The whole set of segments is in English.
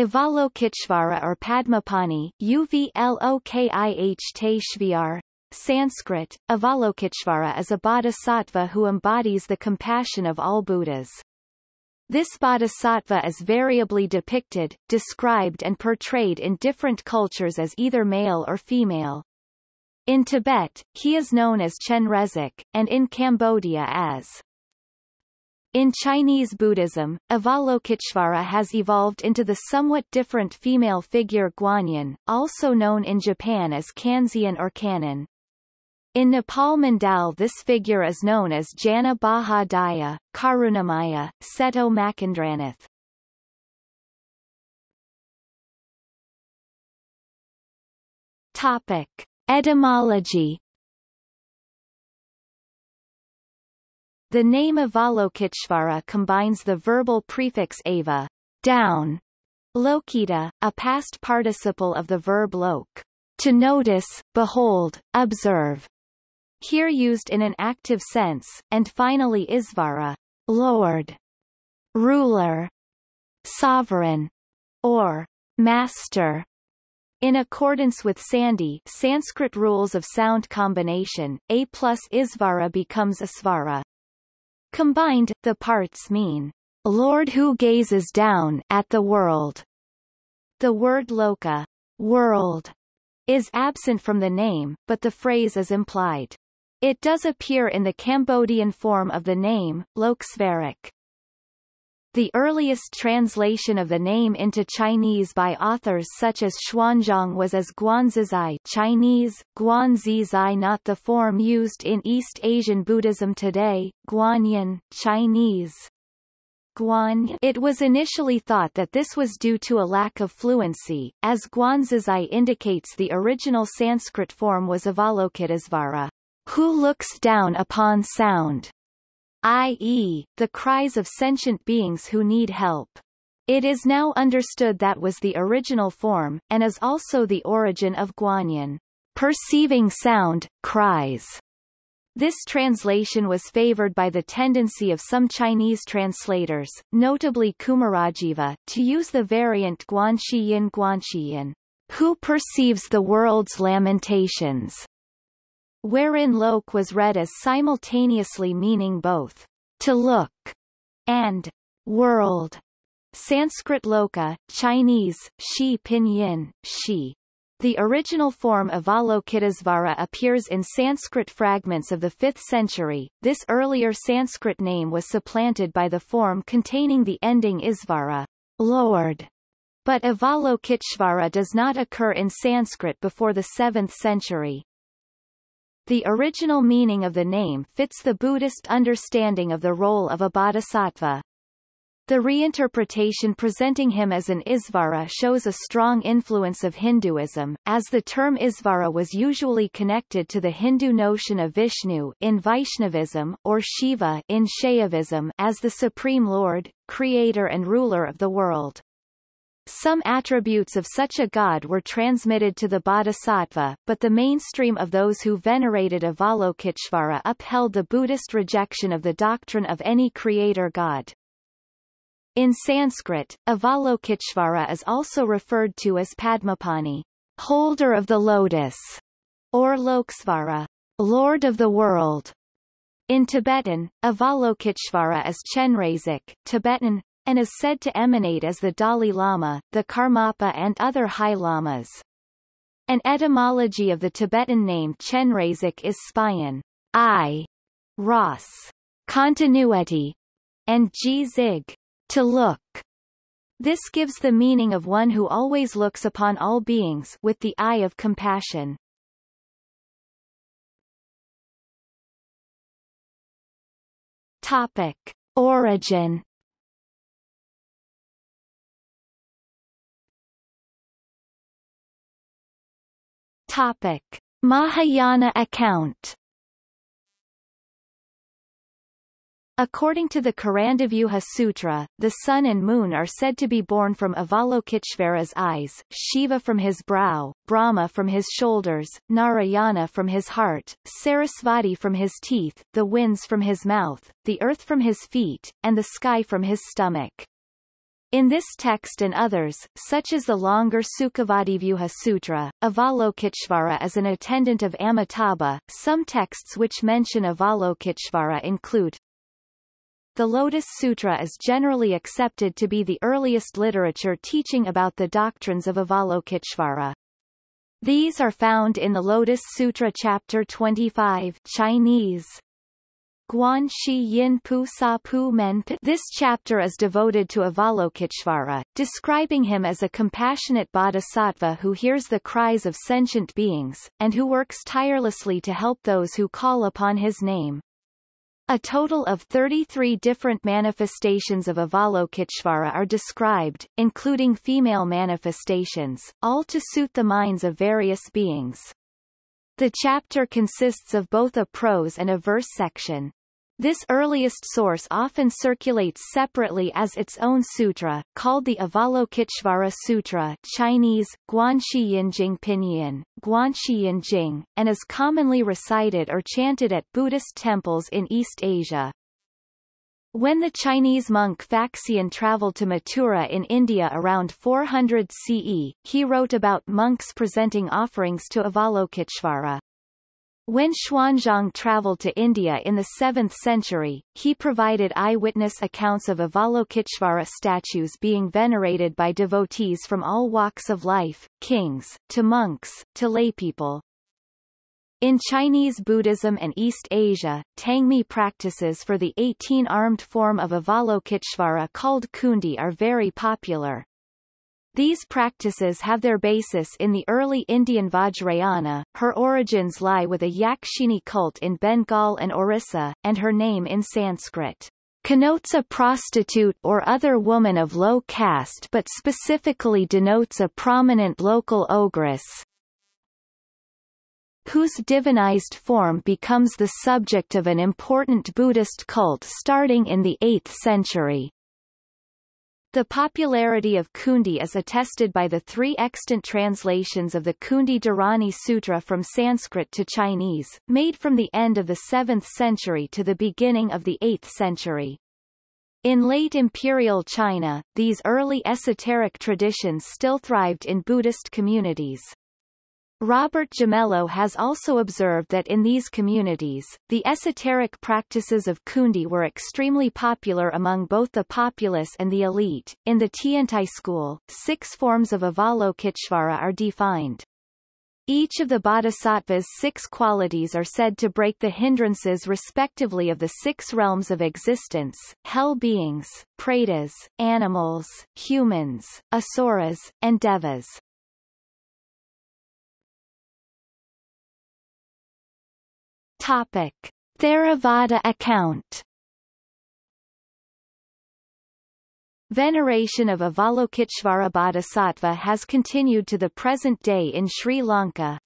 Avalokiteshvara or Padmapani, Uvlokihteshvara, Sanskrit, Avalokiteshvara is a bodhisattva who embodies the compassion of all Buddhas. This bodhisattva is variably depicted, described and portrayed in different cultures as either male or female. In Tibet, he is known as Chenrezig, and in Cambodia as. In Chinese Buddhism, Avalokiteshvara has evolved into the somewhat different female figure Guanyin, also known in Japan as Kanzyan or Kanon. In Nepal Mandal this figure is known as Jana Baha Daya, Karunamaya, Seto Makindranath. Topic. Etymology. The name Avalokiteshvara combines the verbal prefix ava, down, lokita, a past participle of the verb lok, to notice, behold, observe, here used in an active sense, and finally isvara, lord, ruler, sovereign, or master. In accordance with Sandhi, Sanskrit rules of sound combination, a plus isvara becomes asvara. Combined, the parts mean, Lord who gazes down at the world. The word loka, world, is absent from the name, but the phrase is implied. It does appear in the Cambodian form of the name, Loksvarik. The earliest translation of the name into Chinese by authors such as Xuanzang was as Guanzizai Chinese, Guanzizai, not the form used in East Asian Buddhism today, Guanyin Chinese. Guan. It was initially thought that this was due to a lack of fluency, as Guanzizai indicates the original Sanskrit form was Avalokiteshvara, who looks down upon sound, i.e., the cries of sentient beings who need help. It is now understood that was the original form, and is also the origin of Guanyin, perceiving sound, cries. This translation was favored by the tendency of some Chinese translators, notably Kumarajiva, to use the variant Guanxiyin, who perceives the world's lamentations, wherein lok was read as simultaneously meaning both to look and world. Sanskrit loka, Chinese, shi pinyin, shi. The original form of Avalokiteshvara appears in Sanskrit fragments of the 5th century. This earlier Sanskrit name was supplanted by the form containing the ending isvara, Lord. But Avalokiteshvara does not occur in Sanskrit before the 7th century. The original meaning of the name fits the Buddhist understanding of the role of a bodhisattva. The reinterpretation presenting him as an isvara shows a strong influence of Hinduism, as the term isvara was usually connected to the Hindu notion of Vishnu in Vaishnavism, or Shiva in Shaivism, as the Supreme Lord, creator and ruler of the world. Some attributes of such a god were transmitted to the bodhisattva, but the mainstream of those who venerated Avalokiteshvara upheld the Buddhist rejection of the doctrine of any creator god. In Sanskrit, Avalokiteshvara is also referred to as Padmapani, holder of the lotus, or Loksvara, lord of the world. In Tibetan, Avalokiteshvara is Chenrezig, Tibetan, and is said to emanate as the Dalai Lama, the Karmapa and other high lamas. An etymology of the Tibetan name Chenrezig is Spiyan, I, Ross, continuity, and G-Zig, to look. This gives the meaning of one who always looks upon all beings with the eye of compassion. Topic. Origin. Topic. Mahayana account. According to the Karandavyuha Sutra, the sun and moon are said to be born from Avalokiteshvara's eyes, Shiva from his brow, Brahma from his shoulders, Narayana from his heart, Sarasvati from his teeth, the winds from his mouth, the earth from his feet, and the sky from his stomach. In this text and others, such as the longer Sukhavadivyuha Sutra, Avalokiteshvara is an attendant of Amitabha. Some texts which mention Avalokiteshvara include the Lotus Sutra is generally accepted to be the earliest literature teaching about the doctrines of Avalokiteshvara. These are found in the Lotus Sutra Chapter 25 Chinese. Guan Shi Yin Pu Sa Pu Men. This chapter is devoted to Avalokiteshvara, describing him as a compassionate bodhisattva who hears the cries of sentient beings, and who works tirelessly to help those who call upon his name. A total of 33 different manifestations of Avalokiteshvara are described, including female manifestations, all to suit the minds of various beings. The chapter consists of both a prose and a verse section. This earliest source often circulates separately as its own sutra, called the Avalokiteshvara Sutra (Chinese: Guanxiyinjing, Pinyin: Guanxiyinjing), and is commonly recited or chanted at Buddhist temples in East Asia. When the Chinese monk Faxian traveled to Mathura in India around 400 CE, he wrote about monks presenting offerings to Avalokiteshvara. When Xuanzang traveled to India in the 7th century, he provided eyewitness accounts of Avalokiteshvara statues being venerated by devotees from all walks of life, kings, to monks, to laypeople. In Chinese Buddhism and East Asia, Tangmi practices for the 18-armed form of Avalokiteshvara called kundi are very popular. These practices have their basis in the early Indian Vajrayana, her origins lie with a Yakshini cult in Bengal and Orissa, and her name in Sanskrit connotes a prostitute or other woman of low caste but specifically denotes a prominent local ogress, whose divinized form becomes the subject of an important Buddhist cult starting in the 8th century. The popularity of kundi is attested by the three extant translations of the Kundi-Dharani Sutra from Sanskrit to Chinese, made from the end of the 7th century to the beginning of the 8th century. In late imperial China, these early esoteric traditions still thrived in Buddhist communities. Robert Gemello has also observed that in these communities, the esoteric practices of kundi were extremely popular among both the populace and the elite. In the Tiantai school, 6 forms of Avalokiteshvara are defined. Each of the bodhisattva's 6 qualities are said to break the hindrances respectively of the 6 realms of existence: hell beings, pratas, animals, humans, asuras, and devas. Topic: Theravada account. Veneration of Avalokiteshvara Bodhisattva has continued to the present day in Sri Lanka.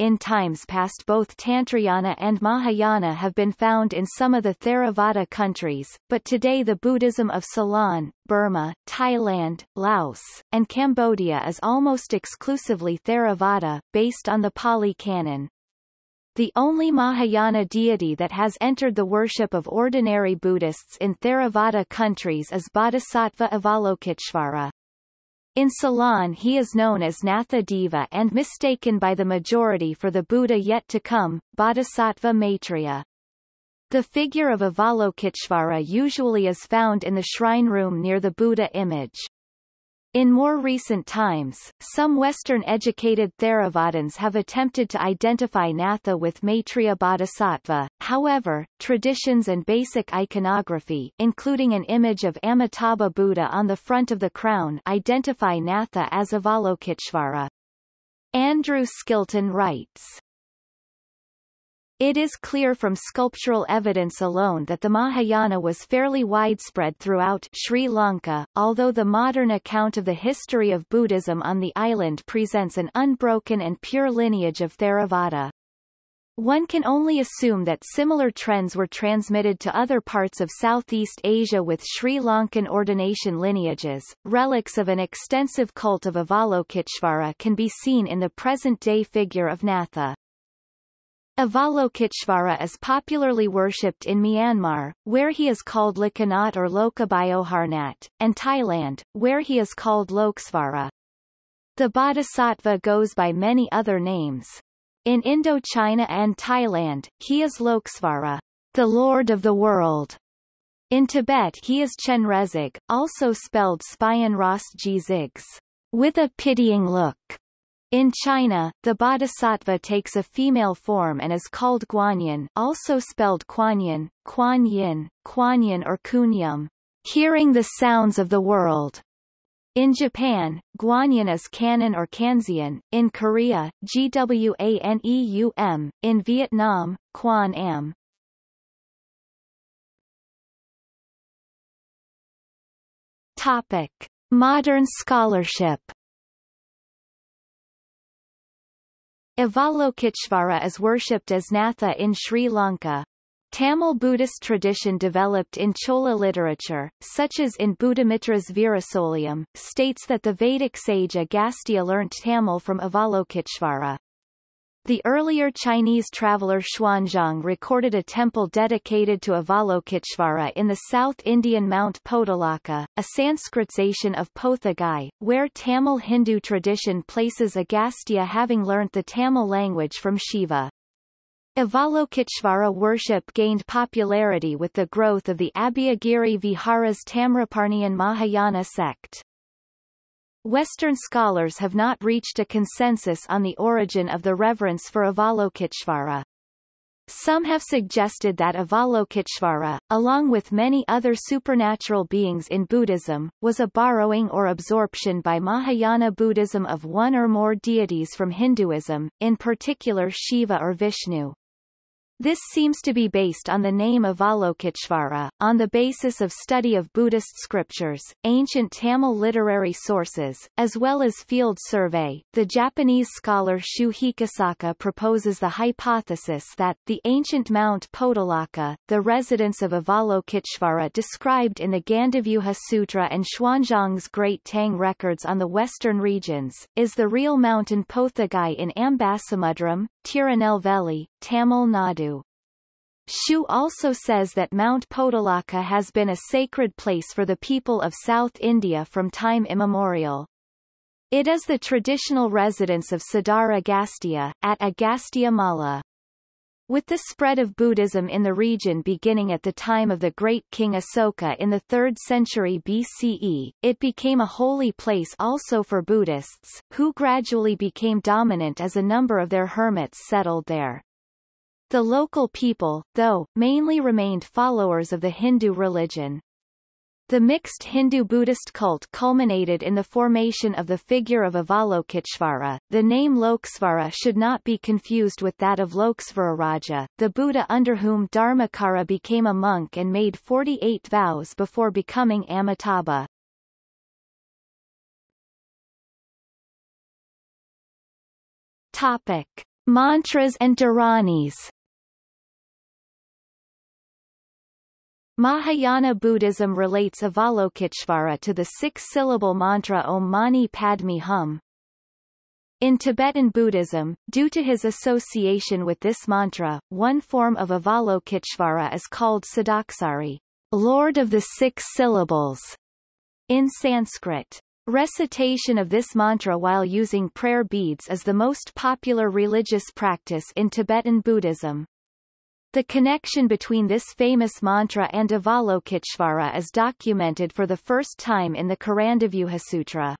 In times past, both Tantrayana and Mahayana have been found in some of the Theravada countries, but today the Buddhism of Ceylon, Burma, Thailand, Laos, and Cambodia is almost exclusively Theravada, based on the Pali Canon. The only Mahayana deity that has entered the worship of ordinary Buddhists in Theravada countries is Bodhisattva Avalokiteshvara. In Ceylon he is known as Natha Deva and mistaken by the majority for the Buddha yet to come, Bodhisattva Maitreya. The figure of Avalokiteshvara usually is found in the shrine room near the Buddha image. In more recent times, some Western-educated Theravadins have attempted to identify Natha with Maitreya Bodhisattva. However, traditions and basic iconography, including an image of Amitabha Buddha on the front of the crown, identify Natha as Avalokiteshvara. Andrew Skilton writes, "It is clear from sculptural evidence alone that the Mahayana was fairly widespread throughout Sri Lanka, although the modern account of the history of Buddhism on the island presents an unbroken and pure lineage of Theravada. One can only assume that similar trends were transmitted to other parts of Southeast Asia with Sri Lankan ordination lineages. Relics of an extensive cult of Avalokiteshvara can be seen in the present-day figure of Natha." Avalokiteshvara is popularly worshipped in Myanmar, where he is called Lokanath or Lokabayoharnath, and Thailand, where he is called Lokesvara. The bodhisattva goes by many other names. In Indochina and Thailand, he is Lokesvara, the Lord of the World. In Tibet he is Chenrezig, also spelled Spyan Ros Jizigs, with a pitying look. In China, the bodhisattva takes a female form and is called Guanyin, also spelled Kuanyin, Kuanyin, Kuanyin or Kunyum, hearing the sounds of the world. In Japan, Guanyin is Kanin or Kanzian, in Korea, Gwaneum, in Vietnam, Quan Am. Topic: Modern scholarship. Avalokiteshvara is worshipped as Natha in Sri Lanka. Tamil Buddhist tradition developed in Chola literature, such as in Buddhamitra's Virasolium, states that the Vedic sage Agastya learnt Tamil from Avalokiteshvara. The earlier Chinese traveller Xuanzang recorded a temple dedicated to Avalokiteshvara in the South Indian Mount Pottalaka, a Sanskritization of Pothagai, where Tamil Hindu tradition places Agastya having learnt the Tamil language from Shiva. Avalokiteshvara worship gained popularity with the growth of the Abhyagiri Vihara's Tamraparniyan Mahayana sect. Western scholars have not reached a consensus on the origin of the reverence for Avalokiteshvara. Some have suggested that Avalokiteshvara, along with many other supernatural beings in Buddhism, was a borrowing or absorption by Mahayana Buddhism of one or more deities from Hinduism, in particular Shiva or Vishnu. This seems to be based on the name Avalokiteshvara, on the basis of study of Buddhist scriptures, ancient Tamil literary sources, as well as field survey. The Japanese scholar Shu Hikasaka proposes the hypothesis that the ancient Mount Pottalaka, the residence of Avalokiteshvara described in the Gandavagyuha Sutra and Xuanzang's Great Tang records on the western regions, is the real mountain Pothagai in Ambasamudram, Tirunelveli, Tamil Nadu. Shu also says that Mount Pottalaka has been a sacred place for the people of South India from time immemorial. It is the traditional residence of Siddhar Agastya, at Agastya Mala. With the spread of Buddhism in the region beginning at the time of the great king Asoka in the 3rd century BCE, it became a holy place also for Buddhists, who gradually became dominant as a number of their hermits settled there. The local people, though, mainly remained followers of the Hindu religion. The mixed Hindu-Buddhist cult culminated in the formation of the figure of Avalokiteshvara. The name Lokesvara should not be confused with that of Lokesvararaja, the Buddha under whom Dharmakara became a monk and made 48 vows before becoming Amitabha. Topic: Mantras and Dharanis. Mahayana Buddhism relates Avalokiteshvara to the 6-syllable mantra Om Mani Padme Hum. In Tibetan Buddhism, due to his association with this mantra, one form of Avalokiteshvara is called Sadaksari, Lord of the 6 syllables, in Sanskrit. Recitation of this mantra while using prayer beads is the most popular religious practice in Tibetan Buddhism. The connection between this famous mantra and Avalokiteshvara is documented for the first time in the Karandavyuhasutra.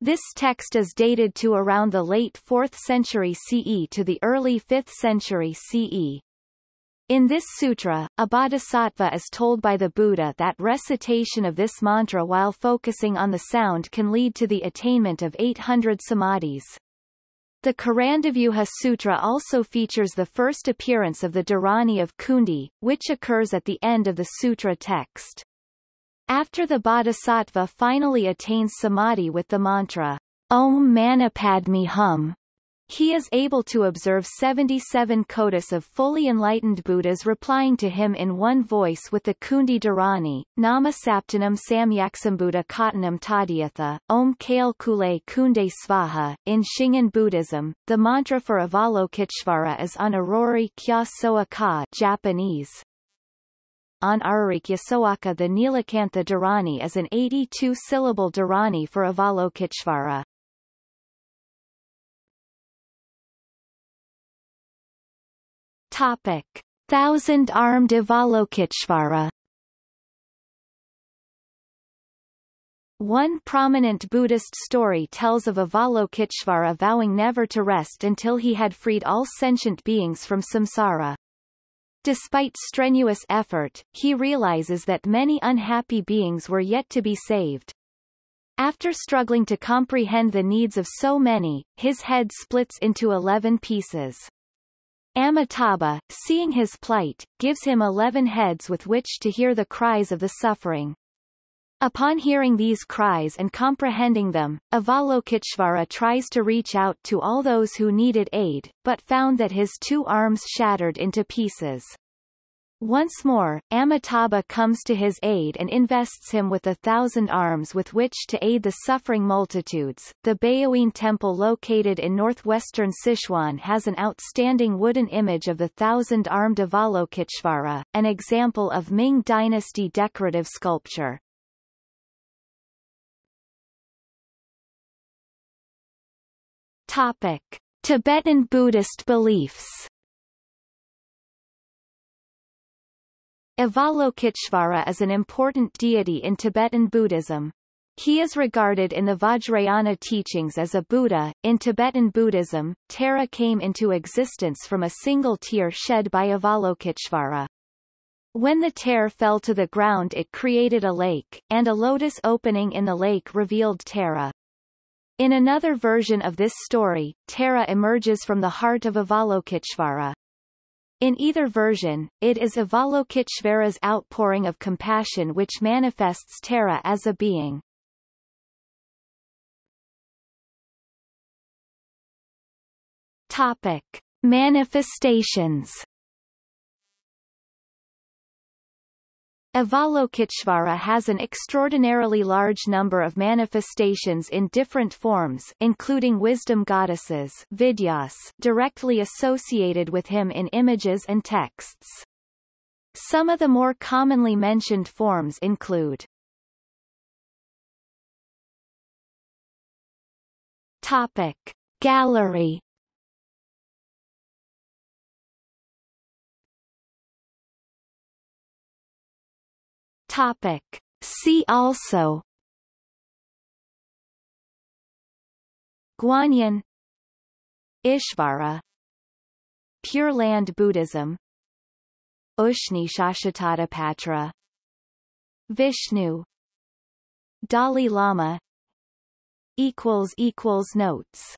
This text is dated to around the late 4th century CE to the early 5th century CE. In this sutra, a bodhisattva is told by the Buddha that recitation of this mantra while focusing on the sound can lead to the attainment of 800 samadhis. The Karandavyuha Sutra also features the first appearance of the Dharani of Kundi, which occurs at the end of the sutra text. After the bodhisattva finally attains samadhi with the mantra, Om Mani Padme Hum, He is able to observe 77 kotas of fully enlightened Buddhas replying to him in one voice with the Kundi Dharani, Nama Saptanam Samyaksambuddha Khatanam Tadiyatha, Om Kale Kule Kunde Svaha. In Shingon Buddhism, the mantra for Avalokiteshvara is on Arori Kya Soa Ka, Japanese. On Ararikya Soaka. The Nilakantha Dharani is an 82-syllable Dharani for Avalokiteshvara. Topic: Thousand-armed Avalokiteshvara. One prominent Buddhist story tells of Avalokiteshvara vowing never to rest until he had freed all sentient beings from samsara. Despite strenuous effort, he realizes that many unhappy beings were yet to be saved. After struggling to comprehend the needs of so many, his head splits into 11 pieces. Amitabha, seeing his plight, gives him 11 heads with which to hear the cries of the suffering. Upon hearing these cries and comprehending them, Avalokiteshvara tries to reach out to all those who needed aid, but found that his two arms shattered into pieces. Once more, Amitabha comes to his aid and invests him with 1,000 arms with which to aid the suffering multitudes. The Baoyin Temple located in northwestern Sichuan has an outstanding wooden image of the 1,000-armed Avalokiteshvara, an example of Ming Dynasty decorative sculpture. Topic: Tibetan Buddhist beliefs. Avalokiteshvara is an important deity in Tibetan Buddhism. He is regarded in the Vajrayana teachings as a Buddha. In Tibetan Buddhism, Tara came into existence from a single tear shed by Avalokiteshvara. When the tear fell to the ground, it created a lake, and a lotus opening in the lake revealed Tara. In another version of this story, Tara emerges from the heart of Avalokiteshvara. In either version, it is Avalokiteshvara's outpouring of compassion which manifests Tara as a being. Topic: Manifestations. Avalokiteshvara has an extraordinarily large number of manifestations in different forms, including wisdom goddesses, vidyas, directly associated with him in images and texts. Some of the more commonly mentioned forms include. Topic: Gallery. Topic: See also. Guanyin, Ishvara, Pure Land Buddhism, Ushnishastatadapatra, Vishnu, Dalai Lama. Notes.